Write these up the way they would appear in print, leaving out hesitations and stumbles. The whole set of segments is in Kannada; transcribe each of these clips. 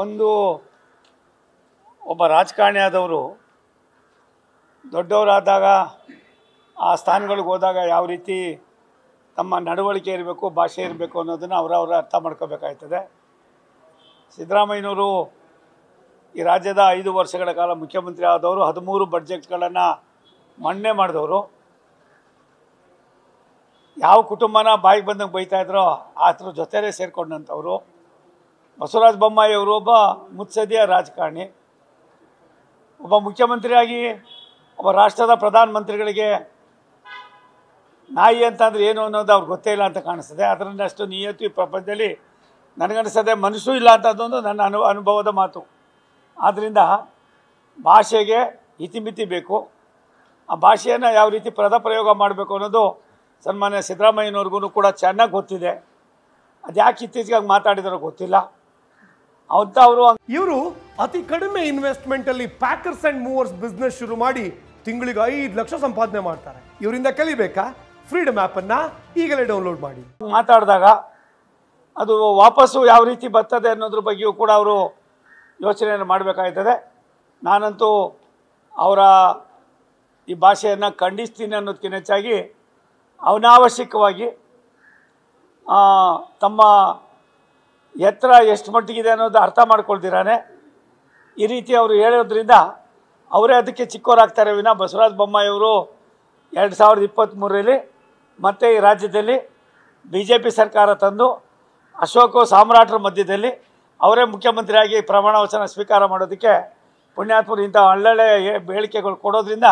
ಒಂದು ಒಬ್ಬ ರಾಜಕಾರಣಿಯಾದವರು ದೊಡ್ಡವರಾದಾಗ ಆ ಸ್ಥಾನಗಳಿಗೆ ಹೋದಾಗ ಯಾವ ರೀತಿ ತಮ್ಮ ನಡವಳಿಕೆ ಇರಬೇಕು, ಭಾಷೆ ಇರಬೇಕು ಅನ್ನೋದನ್ನು ಅವರವರ ಅರ್ಥ ಮಾಡ್ಕೋಬೇಕಾಗ್ತದೆ. ಸಿದ್ದರಾಮಯ್ಯನವರು ಈ ರಾಜ್ಯದ 5 ವರ್ಷಗಳ ಕಾಲ ಮುಖ್ಯಮಂತ್ರಿ ಆದವರು, 13 ಬಜೆಟ್ಗಳನ್ನು ಮಣ್ಣೆ ಮಾಡಿದವರು. ಯಾವ ಕುಟುಂಬನ ಬಾಯಿಗೆ ಬಂದಂಗೆ ಬೈತಾಯಿದ್ರೋ ಆತರ ಜೊತೆಲೇ ಸೇರಿಕೊಂಡಂಥವ್ರು. ಬಸವರಾಜ ಬೊಮ್ಮಾಯಿ ಅವರು ಒಬ್ಬ ಮುತ್ಸದಿಯ ರಾಜಕಾರಣಿ, ಒಬ್ಬ ಮುಖ್ಯಮಂತ್ರಿಯಾಗಿ ಒಬ್ಬ ರಾಷ್ಟ್ರದ ಪ್ರಧಾನಮಂತ್ರಿಗಳಿಗೆ ನಾಯಿ ಅಂತಂದರೆ ಏನು ಅನ್ನೋದು ಅವ್ರಿಗೆ ಗೊತ್ತೇ ಇಲ್ಲ ಅಂತ ಕಾಣಿಸ್ತದೆ. ಅದರಿಂದ ಅಷ್ಟು ನಿಯತ್ತು ಈ ಪ್ರಪಂಚದಲ್ಲಿ ನನಗನ್ನಿಸ್ತದೆ, ಮನುಷ್ಯೂ ಇಲ್ಲ ಅಂತದ್ದೊಂದು ನನ್ನ ಅನುಭವದ ಮಾತು. ಆದ್ದರಿಂದ ಭಾಷೆಗೆ ಇತಿಮಿತಿ ಬೇಕು, ಆ ಭಾಷೆಯನ್ನು ಯಾವ ರೀತಿ ಪದ ಪ್ರಯೋಗ ಮಾಡಬೇಕು ಅನ್ನೋದು ಸನ್ಮಾನ್ಯ ಸಿದ್ದರಾಮಯ್ಯನವ್ರಿಗೂ ಕೂಡ ಚೆನ್ನಾಗಿ ಗೊತ್ತಿದೆ. ಅದು ಯಾಕೆ ಇತ್ತೀಚೆಗೆ ಮಾತಾಡಿದಾರೋ ಗೊತ್ತಿಲ್ಲ. ಇವರು ಅತಿ ಕಡಿಮೆ ಇನ್ವೆಸ್ಟ್ಮೆಂಟಲ್ಲಿ ಪ್ಯಾಕರ್ಸ್ ಆ್ಯಂಡ್ ಮೂವರ್ಸ್ ಬಿಸ್ನೆಸ್ ಶುರು ಮಾಡಿ ತಿಂಗಳಿಗೆ 5 ಲಕ್ಷ ಸಂಪಾದನೆ ಮಾಡ್ತಾರೆ. ಇವರಿಂದ ಕಲಿಬೇಕಾ? ಫ್ರೀಡಮ್ ಆ್ಯಪನ್ನು ಈಗಲೇ ಡೌನ್ಲೋಡ್ ಮಾಡಿ. ಮಾತಾಡಿದಾಗ ಅದು ವಾಪಸ್ಸು ಯಾವ ರೀತಿ ಬರ್ತದೆ ಅನ್ನೋದ್ರ ಬಗ್ಗೆಯೂ ಕೂಡ ಅವರು ಯೋಚನೆಯನ್ನು ಮಾಡಬೇಕಾಗ್ತದೆ. ನಾನಂತೂ ಅವರ ಈ ಭಾಷೆಯನ್ನು ಖಂಡಿಸ್ತೀನಿ ಅನ್ನೋದಕ್ಕಿಂತ ಹೆಚ್ಚಾಗಿ ಅನಾವಶ್ಯಕವಾಗಿ ತಮ್ಮ ಎತ್ತರ ಎಷ್ಟು ಮಟ್ಟಿಗಿದೆ ಅನ್ನೋದು ಅರ್ಥ ಮಾಡ್ಕೊಳ್ತೀರಾನೆ ಈ ರೀತಿ ಅವರು ಹೇಳೋದ್ರಿಂದ ಅವರೇ ಅದಕ್ಕೆ ಚಿಕ್ಕವರಾಗ್ತಾರೆ ವಿನ. ಬಸವರಾಜ ಬೊಮ್ಮಾಯಿಯವರು 2023ರಲ್ಲಿ ಮತ್ತೆ ಈ ರಾಜ್ಯದಲ್ಲಿ BJP ಸರ್ಕಾರ ತಂದು ಅಶೋಕ ಸಾಮ್ರಾಟರ ಮಧ್ಯದಲ್ಲಿ ಅವರೇ ಮುಖ್ಯಮಂತ್ರಿಯಾಗಿ ಪ್ರಮಾಣ ವಚನ ಸ್ವೀಕಾರ ಮಾಡೋದಕ್ಕೆ ಪುಣ್ಯಾತ್ಮರು ಇಂಥ ಒಳ್ಳೊಳ್ಳೆ ಹೇಳಿಕೆಗಳು ಕೊಡೋದ್ರಿಂದ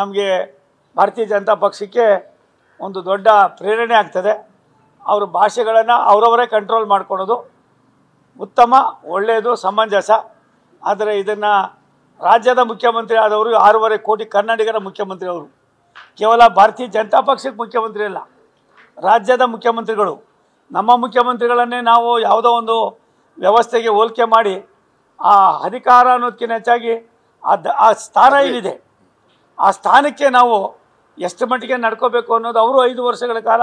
ನಮಗೆ ಭಾರತೀಯ ಜನತಾ ಪಕ್ಷಕ್ಕೆ ಒಂದು ದೊಡ್ಡ ಪ್ರೇರಣೆ ಆಗ್ತದೆ. ಅವ್ರ ಭಾಷೆಗಳನ್ನು ಅವರವರೇ ಕಂಟ್ರೋಲ್ ಮಾಡ್ಕೊಳೋದು ಉತ್ತಮ, ಒಳ್ಳೆಯದು, ಸಮಂಜಸ. ಆದರೆ ಇದನ್ನು ರಾಜ್ಯದ ಮುಖ್ಯಮಂತ್ರಿ ಆದವರು 6.25 ಕೋಟಿ ಕನ್ನಡಿಗರ ಮುಖ್ಯಮಂತ್ರಿ ಅವರು, ಕೇವಲ ಭಾರತೀಯ ಜನತಾ ಪಕ್ಷಕ್ಕೆ ಮುಖ್ಯಮಂತ್ರಿ ಅಲ್ಲ, ರಾಜ್ಯದ ಮುಖ್ಯಮಂತ್ರಿಗಳು. ನಮ್ಮ ಮುಖ್ಯಮಂತ್ರಿಗಳನ್ನೇ ನಾವು ಯಾವುದೋ ಒಂದು ವ್ಯವಸ್ಥೆಗೆ ಹೋಲಿಕೆ ಮಾಡಿ ಆ ಅಧಿಕಾರ ಅನ್ನೋದಕ್ಕಿಂತ ಹೆಚ್ಚಾಗಿ ಆ ಸ್ಥಾನ ಏನಿದೆ ಆ ಸ್ಥಾನಕ್ಕೆ ನಾವು ಎಷ್ಟು ಮಟ್ಟಿಗೆ ನಡ್ಕೋಬೇಕು ಅನ್ನೋದು. ಅವರು 5 ವರ್ಷಗಳ ಕಾಲ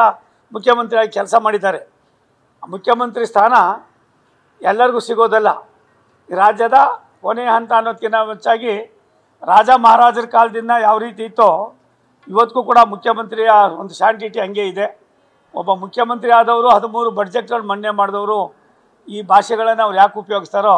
ಮುಖ್ಯಮಂತ್ರಿಯಾಗಿ ಕೆಲಸ ಮಾಡಿದ್ದಾರೆ. ಮುಖ್ಯಮಂತ್ರಿ ಸ್ಥಾನ ಎಲ್ಲರಿಗೂ ಸಿಗೋದಲ್ಲ. ರಾಜ್ಯದ ಕೊನೆಯ ಹಂತ ಅನ್ನೋದಕ್ಕಿಂತ ಹೆಚ್ಚಾಗಿ ರಾಜ ಮಹಾರಾಜರ ಕಾಲದಿಂದ ಯಾವ ರೀತಿ ಇತ್ತೋ ಇವತ್ತಿಗೂ ಕೂಡ ಮುಖ್ಯಮಂತ್ರಿಯ ಒಂದು ಶಾಂಟಿಟಿ ಹಂಗೆ ಇದೆ. ಒಬ್ಬ ಮುಖ್ಯಮಂತ್ರಿ ಆದವರು 13 ಬಜೆಟ್ಗಳು ಮನ್ನೆ ಮಾಡಿದವರು ಈ ಭಾಷೆಗಳನ್ನು ಅವ್ರು ಯಾಕೆ ಉಪಯೋಗಿಸ್ತಾರೋ